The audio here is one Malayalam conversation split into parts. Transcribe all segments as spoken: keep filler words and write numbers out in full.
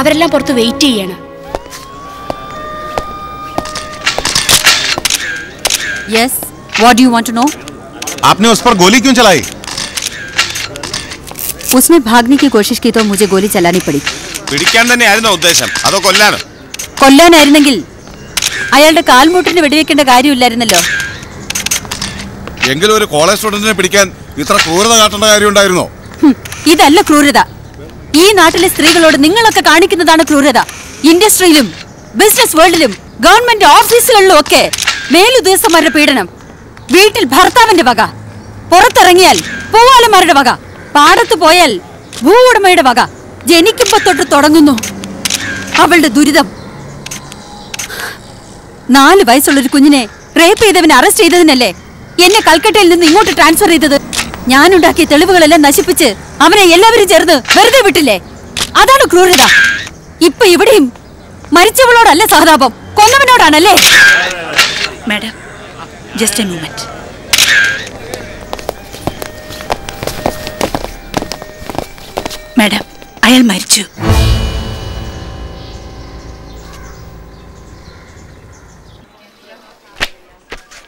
അവരെല്ലാം പുറത്ത് വെയിറ്റ് ചെയ്യാണ്. Yes, what do you want to know? आपने उस पर गोली क्यों चलाई? उसने भागने की कोशिश की तो मुझे गोली चलानी पड़ी. പിടിക്കാൻ തന്നെയായിരുന്നു ഉദ്ദേശം അതോ കൊല്ലാനോ? കൊല്ലാനായിരുന്നെങ്കിൽ അയാളുടെ കാൽമുട്ടിന് വെടിവെക്കേണ്ട കാര്യമില്ലായിരുന്നല്ലോ. എങ്കിലും ഒരു കോളേജ് സ്റ്റുഡന്റിനെ പിടിക്കാൻ ഇത്ര ക്രൂരത കാട്ടേണ്ട കാര്യമുണ്ടായിരുന്നോ? ഇതല്ല ക്രൂരത. ഈ നാട്ടിലെ സ്ത്രീകളോട് നിങ്ങളൊക്കെ കാണിക്കുന്നതാണ് ക്രൂരത. ഇൻഡസ്ട്രിയിലും ബിസിനസ് വേൾഡിലും ഗവൺമെന്റ് ഓഫീസുകളിലും ഒക്കെ മേലുദ്യോഗസ്ഥന്മാരുടെ പീഡനം, വീട്ടിൽ ഭർത്താവിന്റെ വക, പുറത്തിറങ്ങിയാൽ പൂവാലന്മാരുടെ വക, പാടത്ത് പോയാൽ ഭൂ ഉടമയുടെ വക, ജനിക്കുമ്പോ തൊട്ട് തുടങ്ങുന്നു അവളുടെ ദുരിതം. നാല് വയസ്സുള്ളൊരു കുഞ്ഞിനെ റേപ്പ് ചെയ്തവനെ അറസ്റ്റ് ചെയ്തതിനല്ലേ എന്നെ കൽക്കട്ടയിൽ നിന്ന് ഇങ്ങോട്ട് ട്രാൻസ്ഫർ ചെയ്തത്? ഞാനുണ്ടാക്കിയ തെളിവുകളെല്ലാം നശിപ്പിച്ച് അവനെ എല്ലാവരും ചേർന്ന് വെറുതെ വിട്ടില്ലേ? അതാണ് ക്രൂരത. ഇപ്പൊ ഇവിടെയും മരിച്ചവളോടല്ല സഹതാപം, കൊന്നവനോടാണല്ലേ? Madam, just a moment. Madam, അയാൾ മരിച്ചു.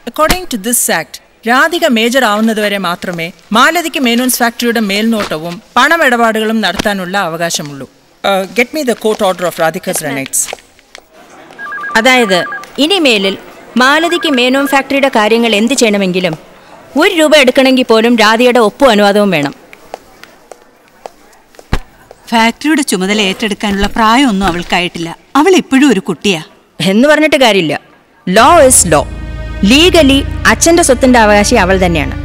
According to this act, Radhika major ആവുന്നതുവരെ മാത്രമേ മാലതിക്ക് മേനോൻസ് ഫാക്ടറിയുടെ മേൽനോട്ടവും പണമിടപാടുകളും നടത്താനുള്ള അവകാശമുള്ളൂ. Get me the court order of Radhika's rights. അതായത് ഇനിമേലിൽ മാലതിക്ക് മേനോൻ ഫാക്ടറിയുടെ കാര്യങ്ങൾ എന്ത് ചെയ്യണമെങ്കിലും ഒരു രൂപ എടുക്കണമെങ്കിൽ പോലും രാധികയുടെ ഒപ്പും അനുവാദവും വേണം. ഫാക്ടറിയുടെ ചുമതല ഏറ്റെടുക്കാനുള്ള പ്രായമൊന്നും അവൾക്കായിട്ടില്ല. അവൾ ഇപ്പോഴും ഒരു കുട്ടിയാ എന്ന് പറഞ്ഞിട്ട് കാര്യമില്ല. Law is low. ലീഗലി അച്ഛൻ്റെ സ്വത്തിൻ്റെ അവകാശി അവൾ തന്നെയാണ്.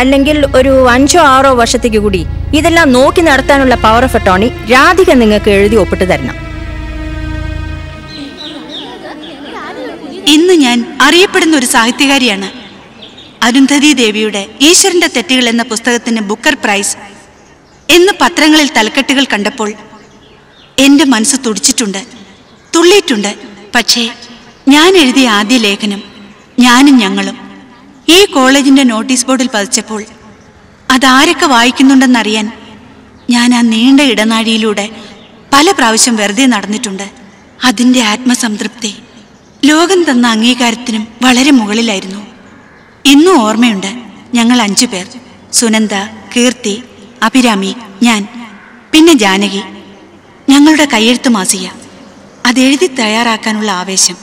അല്ലെങ്കിൽ ഒരു അഞ്ചോ ആറോ വർഷത്തേക്ക് കൂടി ഇതെല്ലാം നോക്കി നടത്താനുള്ള പവർ ഓഫ് അറ്റോർണി രാധിക നിങ്ങൾക്ക് എഴുതി ഒപ്പിട്ട് തരണം. ഇന്ന് ഞാൻ അറിയപ്പെടുന്ന ഒരു സാഹിത്യകാരിയാണ്. അരുന്ധതി ദേവിയുടെ ഈശ്വരന്റെ തെറ്റുകൾ എന്ന പുസ്തകത്തിന് ബുക്കർ പ്രൈസ് എന്ന് പത്രങ്ങളിൽ തലക്കെട്ടുകൾ കണ്ടപ്പോൾ എൻ്റെ മനസ്സ് തുടിച്ചിട്ടുണ്ട്, തുള്ളിയിട്ടുണ്ട്. പക്ഷേ ഞാൻ എഴുതിയ ആദ്യ ലേഖനം ഞാനും ഞങ്ങളും ഈ കോളേജിന്റെ നോട്ടീസ് ബോർഡിൽ പതിച്ചപ്പോൾ അതാരൊക്കെ വായിക്കുന്നുണ്ടെന്നറിയാൻ ഞാൻ ആ നീണ്ട ഇടനാഴിയിലൂടെ പല പ്രാവശ്യം വെറുതെ നടന്നിട്ടുണ്ട്. അതിൻ്റെ ആത്മസംതൃപ്തി ലോകം തന്ന അംഗീകാരത്തിനും വളരെ മുകളിലായിരുന്നു. ഇന്നും ഓർമ്മയുണ്ട്, ഞങ്ങൾ അഞ്ചു പേർ, സുനന്ദ, കീർത്തി, അഭിരാമി, ഞാൻ, പിന്നെ ജാനകി, ഞങ്ങളുടെ കയ്യെഴുത്ത് മാസിക. അതെഴുതി തയ്യാറാക്കാനുള്ള ആവേശം,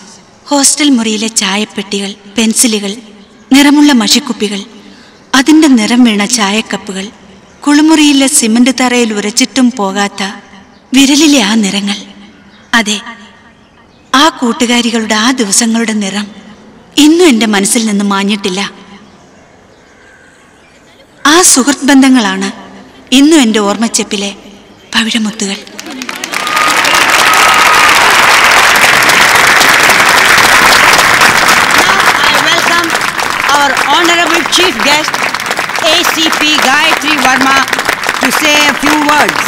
ഹോസ്റ്റൽ മുറിയിലെ ചായപ്പെട്ടികൾ, പെൻസിലുകൾ, നിറമുള്ള മഷിക്കുപ്പികൾ, അതിൻ്റെ നിറം വീണ ചായക്കപ്പുകൾ, കുളിമുറിയിലെ സിമന്റ് തറയിൽ ഉരച്ചിട്ടും പോകാത്ത വിരലിലെ ആ നിറങ്ങൾ. അതെ, ആ കൂട്ടുകാരികളുടെ ആ ദിവസങ്ങളുടെ നിറം ഇന്നും എൻ്റെ മനസ്സിൽ നിന്ന് മാഞ്ഞിട്ടില്ല. ആ സുഹൃത്ത് ബന്ധങ്ങളാണ് ഇന്നും എൻ്റെ ഓർമ്മച്ചെപ്പിലെ പവിഴമുത്തുകൾ. Honorable Chief Guest A C P Gayatri Verma to say a few words.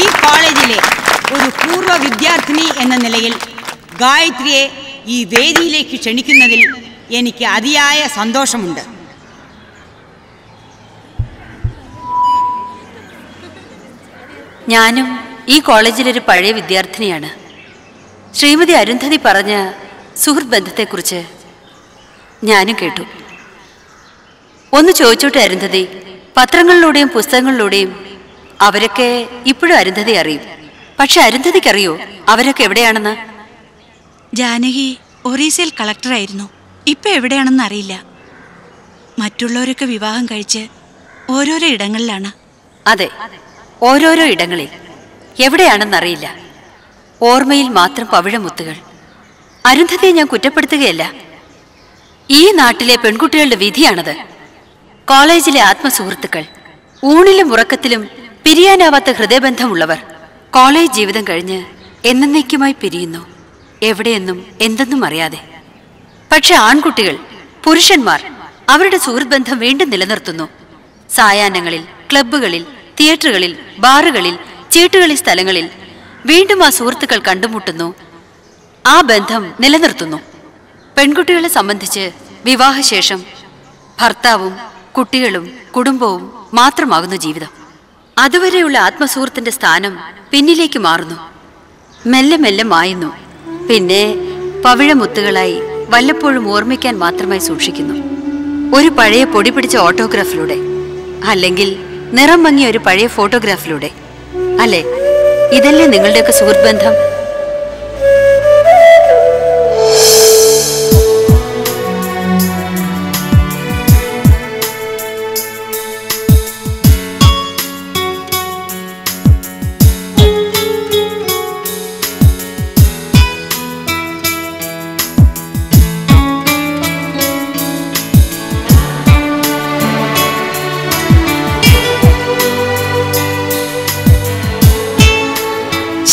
ഈ കോളേജിലെ ഒരു പൂർവ്വ വിദ്യാർത്ഥിനി എന്ന നിലയിൽ ഗായത്രിയെ ഈ വേദിയിലേക്ക് ക്ഷണിക്കുന്നതിൽ എനിക്ക് അതിയായ സന്തോഷമുണ്ട്. ഞാനും ഈ കോളേജിലൊരു പഴയ വിദ്യാർത്ഥിനിയാണ്. ശ്രീമതി അരുന്ധതി പറഞ്ഞ സുഹൃത്ത് ബന്ധത്തെക്കുറിച്ച് ഞാനും കേട്ടു. ഒന്ന് ചോദിച്ചോട്ടെ അരുന്ധതി, പത്രങ്ങളിലൂടെയും പുസ്തകങ്ങളിലൂടെയും അവരൊക്കെ ഇപ്പോഴും അരുന്ധതി അറിയും. പക്ഷെ അരുന്ധതിക്കറിയോ അവരൊക്കെ എവിടെയാണെന്ന്? ജാനകി ഒറീസയിൽ കളക്ടറായിരുന്നു, ഇപ്പൊ എവിടെയാണെന്ന് അറിയില്ല. മറ്റുള്ളവരൊക്കെ വിവാഹം കഴിച്ച് ഓരോരോ ഇടങ്ങളിലാണ്. അതെ, ഓരോരോ ഇടങ്ങളിൽ, എവിടെയാണെന്നറിയില്ല. ഓർമ്മയിൽ മാത്രം പവിഴമുത്തുകൾ. അരുന്ധതിയെ ഞാൻ കുറ്റപ്പെടുത്തുകയല്ല. ഈ നാട്ടിലെ പെൺകുട്ടികളുടെ വിധിയാണത്. കോളേജിലെ ആത്മസുഹൃത്തുക്കൾ, ഊണിലും ഉറക്കത്തിലും പിരിയാനാവാത്ത ഹൃദയബന്ധമുള്ളവർ, കോളേജ് ജീവിതം കഴിഞ്ഞ് എന്നേക്കുമായി പിരിയുന്നു, എവിടെയെന്നും എന്തെന്നും അറിയാതെ. പക്ഷെ ആൺകുട്ടികൾ, പുരുഷന്മാർ അവരുടെ സുഹൃത്ത് ബന്ധം വീണ്ടും നിലനിർത്തുന്നു. സായാഹ്നങ്ങളിൽ, ക്ലബ്ബുകളിൽ, തിയേറ്ററുകളിൽ, ബാറുകളിൽ, ചീട്ടുകളി സ്ഥലങ്ങളിൽ വീണ്ടും ആ സുഹൃത്തുക്കൾ കണ്ടുമുട്ടുന്നു, ആ ബന്ധം നിലനിർത്തുന്നു. പെൺകുട്ടികളെ സംബന്ധിച്ച് വിവാഹശേഷം ഭർത്താവും കുട്ടികളും കുടുംബവും മാത്രമാകുന്നു ജീവിതം. അതുവരെയുള്ള ആത്മസുഹൃത്തിന്റെ സ്ഥാനം പിന്നിലേക്ക് മാറുന്നു. മെല്ലെ മെല്ലെ മായുന്നു, പിന്നെ പവിഴമുത്തുകളായി വല്ലപ്പോഴും ഓർമ്മിക്കാൻ മാത്രമായി സൂക്ഷിക്കുന്നു. ഒരു പഴയ പൊടി പിടിച്ച ഓട്ടോഗ്രാഫിലൂടെ, അല്ലെങ്കിൽ നിറം ഭംഗിയ ഒരു പഴയ ഫോട്ടോഗ്രാഫിലൂടെ. അല്ലേ, ഇതല്ലേ നിങ്ങളുടെയൊക്കെ സുഹൃത്ത് ബന്ധം?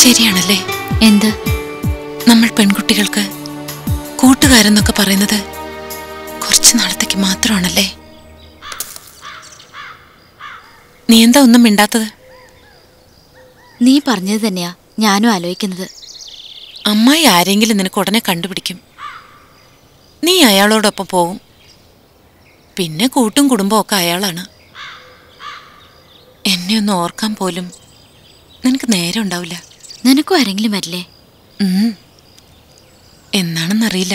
ശരിയാണല്ലേ? എന്ത്, നമ്മൾ പെൺകുട്ടികൾക്ക് കൂട്ടുകാരെന്നൊക്കെ പറയുന്നത് കുറച്ചു നാളത്തേക്ക് മാത്രമാണല്ലേ? നീ എന്താ ഒന്നും മിണ്ടാത്തത്? നീ പറഞ്ഞത് തന്നെയാ ഞാനും ആലോചിക്കുന്നത്. അമ്മായി ആരെങ്കിലും നിനക്ക് ഉടനെ കണ്ടുപിടിക്കും, നീ അയാളോടൊപ്പം പോകും, പിന്നെ കൂട്ടും കുടുംബവും ഒക്കെ അയാളാണ്. എന്നെ ഒന്ന് ഓർക്കാൻ പോലും നിനക്ക് നേരം ഉണ്ടാവില്ല. നിനക്കും ആരെങ്കിലും വരില്ലേ? എന്നാണെന്നറിയില്ല,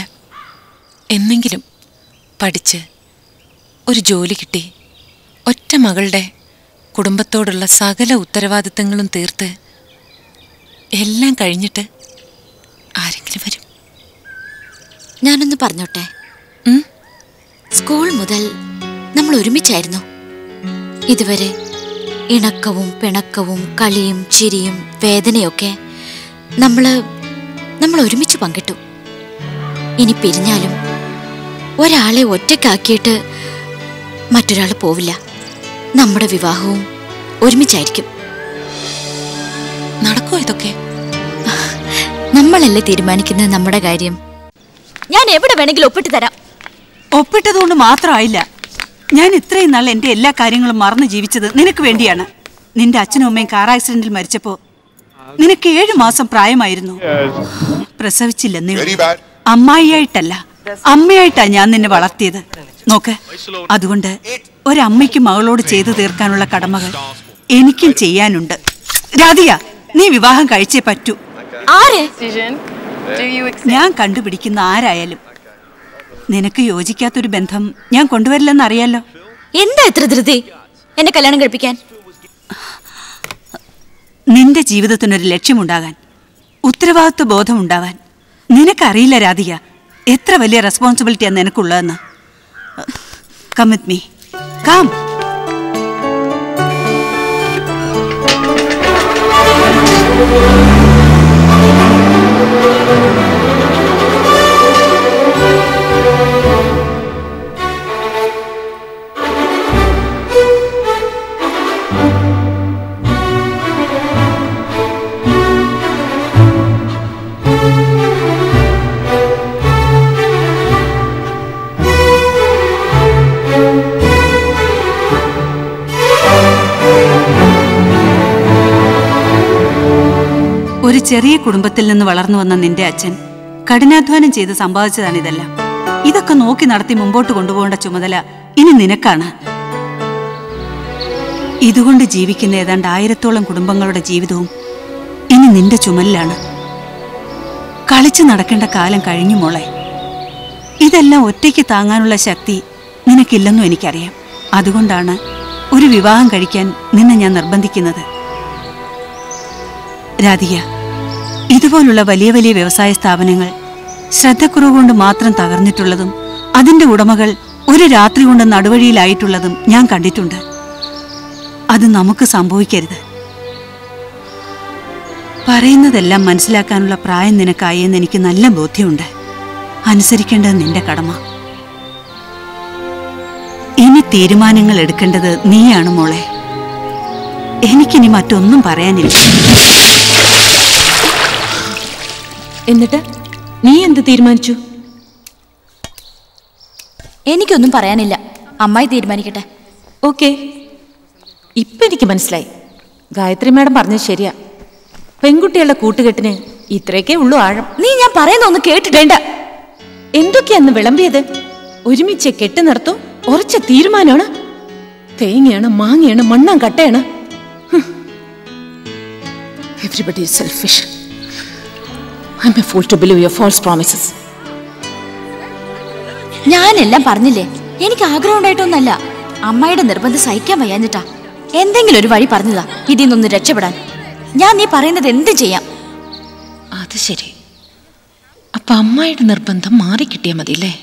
എന്നെങ്കിലും പഠിച്ച് ഒരു ജോലി കിട്ടി ഒറ്റ മകളുടെ കുടുംബത്തോടുള്ള സകല ഉത്തരവാദിത്തങ്ങളും തീർത്ത് എല്ലാം കഴിഞ്ഞിട്ട് ആരെങ്കിലും വരും. ഞാനൊന്ന് പറഞ്ഞോട്ടെ, സ്കൂൾ മുതൽ നമ്മൾ ഒരുമിച്ചായിരുന്നു. ഇതുവരെ ഇണക്കവും പിണക്കവും കളിയും ചിരിയും വേദനയൊക്കെ നമ്മള് നമ്മൾ ഒരുമിച്ച് പങ്കിട്ടു. ഇനി പിരിഞ്ഞാലും ഒരാളെ ഒറ്റക്കാക്കിയിട്ട് മറ്റൊരാൾ പോവില്ല. നമ്മുടെ വിവാഹവും ഒരുമിച്ചായിരിക്കും. നടക്കോ ഇതൊക്കെ? നമ്മളല്ലേ തീരുമാനിക്കുന്നത് നമ്മുടെ കാര്യം. ഞാൻ എവിടെ വേണമെങ്കിലും ഒപ്പിട്ട് തരാം. ഒപ്പിട്ടതുകൊണ്ട് മാത്രമായില്ല, ഞാൻ ഇത്രയും നാൾ എൻ്റെ എല്ലാ കാര്യങ്ങളും മറന്നു ജീവിച്ചത് നിനക്ക് വേണ്ടിയാണ്. നിന്റെ അച്ഛനും അമ്മയും കാർ ആക്സിഡന്റിൽ മരിച്ചപ്പോ നിനക്ക് ഏഴു മാസം പ്രായമായിരുന്നു. പ്രസവിച്ചില്ല നീ. അമ്മായിയായിട്ടല്ല, അമ്മയായിട്ടാ ഞാൻ നിന്നെ വളർത്തിയത്. നോക്ക്, അതുകൊണ്ട് ഒരമ്മയ്ക്ക് മകളോട് ചെയ്തു തീർക്കാനുള്ള കടമകൾ എനിക്കും ചെയ്യാനുണ്ട്. രാധിക, നീ വിവാഹം കഴിച്ചേ പറ്റൂ. ഞാൻ കണ്ടുപിടിക്കുന്ന ആരായാലും നിനക്ക് യോജിക്കാത്തൊരു ബന്ധം ഞാൻ കൊണ്ടുവരില്ലെന്ന് അറിയാലോ. എന്താ ഇത്ര ധൃതി എന്നെ കല്യാണം കഴിപ്പിക്കാൻ? നിന്റെ ജീവിതത്തിനൊരു ലക്ഷ്യമുണ്ടാകാൻ, ഉത്തരവാദിത്വ ബോധം ഉണ്ടാവാൻ നിനക്കറിയില്ല രാധിക. എത്ര വലിയ റെസ്പോൺസിബിലിറ്റിയാണ് നിനക്കുള്ളതെന്ന്. Come with me, come. ഒരു ചെറിയ കുടുംബത്തിൽ നിന്ന് വളർന്നു വന്ന നിന്റെ അച്ഛൻ കഠിനാധ്വാനം ചെയ്ത് സമ്പാദിച്ചതാണിതെല്ലാം. ഇതൊക്കെ നോക്കി നടത്തി മുമ്പോട്ട് കൊണ്ടുപോകേണ്ട ചുമതല ഇനി നിനക്കാണ്. ഇതുകൊണ്ട് ജീവിക്കുന്ന ഏതാണ്ട് ആയിരത്തോളം കുടുംബങ്ങളുടെ ജീവിതവും ഇനി നിന്റെ ചുമലിലാണ്. കളിച്ചു നടക്കേണ്ട കാലം കഴിഞ്ഞു മോളെ. ഇതെല്ലാം ഒറ്റയ്ക്ക് താങ്ങാനുള്ള ശക്തി നിനക്കില്ലെന്നും എനിക്കറിയാം. അതുകൊണ്ടാണ് ഒരു വിവാഹം കഴിക്കാൻ നിന്നെ ഞാൻ നിർബന്ധിക്കുന്നത്. രാധിക, ഇതുപോലുള്ള വലിയ വലിയ വ്യവസായ സ്ഥാപനങ്ങൾ ശ്രദ്ധക്കുറവ് കൊണ്ട് മാത്രം തകർന്നിട്ടുള്ളതും അതിന്റെ ഉടമകൾ ഒരു രാത്രി കൊണ്ട് നടുവഴിയിലായിട്ടുള്ളതും ഞാൻ കണ്ടിട്ടുണ്ട്. അത് നമുക്ക് സംഭവിക്കരുത്. പറയുന്നതെല്ലാം മനസ്സിലാക്കാനുള്ള പ്രായം നിനക്കായെന്ന് എനിക്ക് നല്ല ബോധ്യമുണ്ട്. അനുസരിക്കേണ്ടത് നിന്റെ കടമ. ഇനി തീരുമാനങ്ങൾ എടുക്കേണ്ടത് നീയാണ് മോളെ. എനിക്കിനി മറ്റൊന്നും പറയാനില്ല. എന്നിട്ട് നീ എന്ത് തീരുമാനിച്ചു? എനിക്കൊന്നും പറയാനില്ല, അമ്മായി തീരുമാനിക്കട്ടെ. ഓക്കെ, ഇപ്പൊ എനിക്ക് മനസ്സിലായി. ഗായത്രി മാഡം പറഞ്ഞത് ശരിയാ, പെൺകുട്ടികളുടെ കൂട്ടുകെട്ടിന് ഇത്രയൊക്കെ ഉള്ളു ആഴം. നീ ഞാൻ പറയുന്ന ഒന്ന് കേട്ടിട്ടേണ്ട. എന്തൊക്കെയാന്ന് വിളമ്പിയത്? ഒരുമിച്ച് കെട്ടി നിർത്തും ഉറച്ച തീരുമാനമാണ്. തേങ്ങയാണ്, മാങ്ങയാണ്, മണ്ണാൻ കട്ടയാണ്. Everybody is selfish. I'm a fool to believe your false promises. ഞാനെല്ലാം പറഞ്ഞില്ലേ, എനിക്ക് ആഗ്രഹമുണ്ടായിട്ടൊന്നല്ല, അമ്മയുടെ നിർബന്ധം സഹിക്കാൻ വയ്യാഞ്ഞിട്ടാ. എന്തെങ്കിലും ഒരു വഴി പറഞ്ഞതാ ഇതിൽ നിന്നൊന്ന് രക്ഷപ്പെടാൻ. ഞാൻ നീ പറയുന്നത് എന്ത് ചെയ്യാം? അത് ശരി, അപ്പൊ അമ്മയുടെ നിർബന്ധം മാറിക്കിട്ടിയാൽ മതിയല്ലേ?